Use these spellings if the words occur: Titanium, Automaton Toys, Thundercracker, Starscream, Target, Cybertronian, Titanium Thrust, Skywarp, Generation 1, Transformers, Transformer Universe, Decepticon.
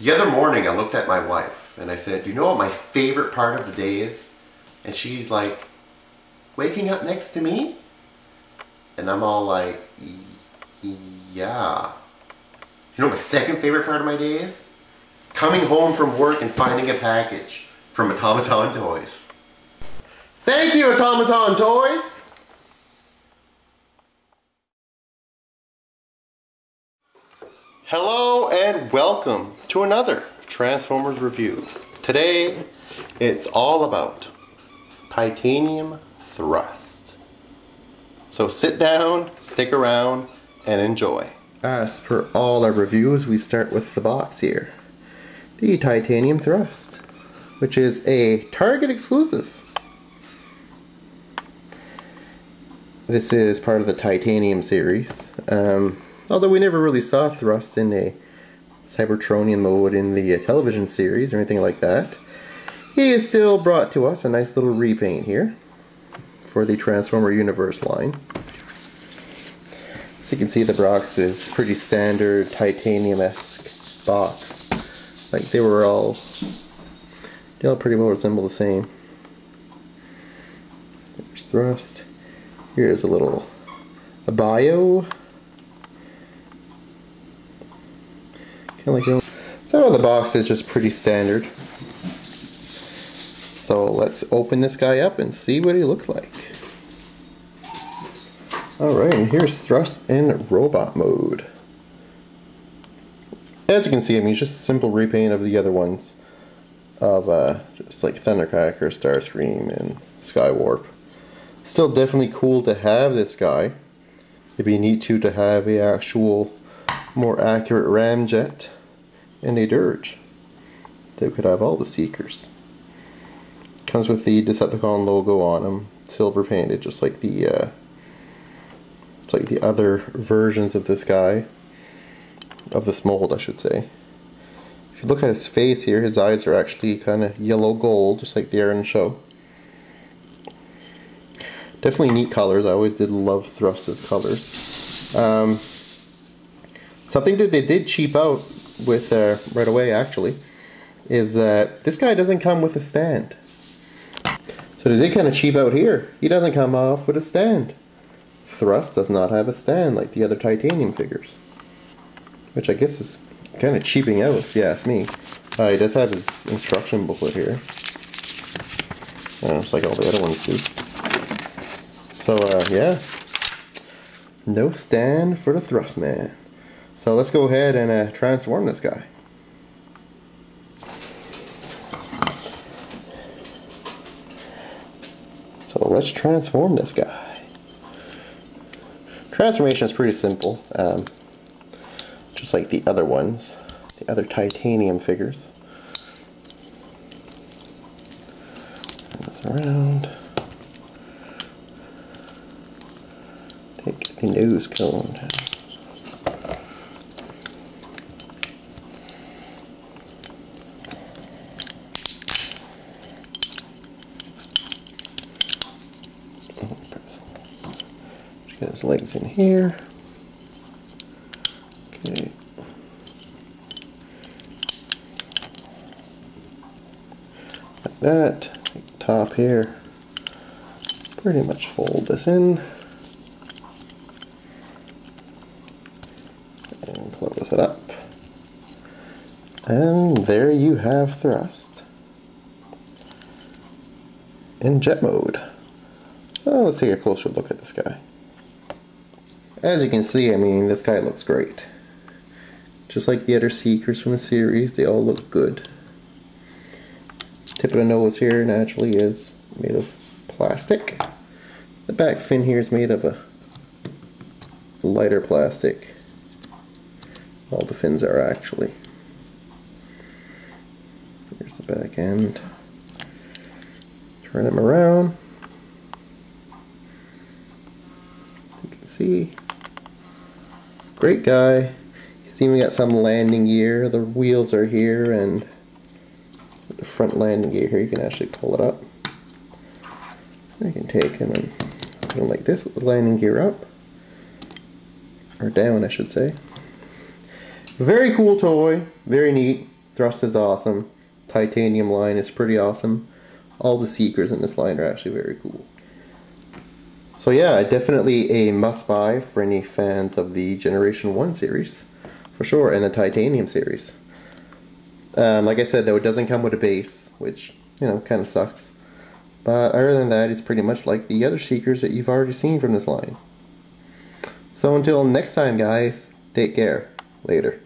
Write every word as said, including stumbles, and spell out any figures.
The other morning I looked at my wife and I said, do you know what my favorite part of the day is? And she's like, waking up next to me? And I'm all like, yeah. You know what my second favorite part of my day is? Coming home from work and finding a package from Automaton Toys. Thank you, Automaton Toys! Hello and welcome to another Transformers review. Today, it's all about Titanium Thrust. So sit down, stick around, and enjoy. As per all our reviews, we start with the box here. The Titanium Thrust, which is a Target exclusive. This is part of the Titanium series. Um, Although we never really saw Thrust in a Cybertronian mode in the uh, television series or anything like that, he is still brought to us a nice little repaint here for the Transformer Universe line. So you can see the box is pretty standard Titanium-esque box. Like they were all, they all pretty well resemble the same. There's Thrust. Here's a little a bio. Like so the box is just pretty standard. So let's open this guy up and see what he looks like. Alright, and here's Thrust in robot mode. As you can see, I mean, it's just a simple repaint of the other ones. Of uh, just like Thundercracker, Starscream, and Skywarp. Still definitely cool to have this guy. It'd be neat too to have a actual more accurate ramjet. And a Dirge. They could have all the Seekers. Comes with the Decepticon logo on them, silver painted, just like the uh, just like the other versions of this guy, of this mold, I should say. If you look at his face here, his eyes are actually kind of yellow gold, just like they are in the show. Definitely neat colors. I always did love Thrust's colors. Um, something that they did cheap out with uh, right away actually is that uh, this guy doesn't come with a stand. So they did kind of cheap out here. He doesn't come off with a stand. Thrust does not have a stand like the other Titanium figures, which I guess is kind of cheaping out if you ask me. Uh, he does have his instruction booklet here, uh, just like all the other ones do. So uh, yeah, no stand for the Thrust man. So let's go ahead and uh, transform this guy. So let's transform this guy. Transformation is pretty simple, um, just like the other ones, the other Titanium figures. Turn this around. Take the nose cone. Get his legs in here. Okay. Like that. Like top here. Pretty much fold this in. And close it up. And there you have Thrust. In jet mode. So let's take a closer look at this guy. As you can see, I mean, this guy looks great. Just like the other Seekers from the series, they all look good. Tip of the nose here naturally is made of plastic. The back fin here is made of a lighter plastic. All the fins are actually. Here's the back end. Turn them around. You can see. Great guy. He's even got some landing gear. The wheels are here, and the front landing gear here, you can actually pull it up. You can take him and put him like this with the landing gear up. Or down, I should say. Very cool toy. Very neat. Thrust is awesome. Titanium line is pretty awesome. All the Seekers in this line are actually very cool. So yeah, definitely a must-buy for any fans of the Generation one series, for sure, and the Titanium series. Um, like I said, though, it doesn't come with a base, which, you know, kind of sucks. But other than that, it's pretty much like the other Seekers that you've already seen from this line. So until next time, guys, take care. Later.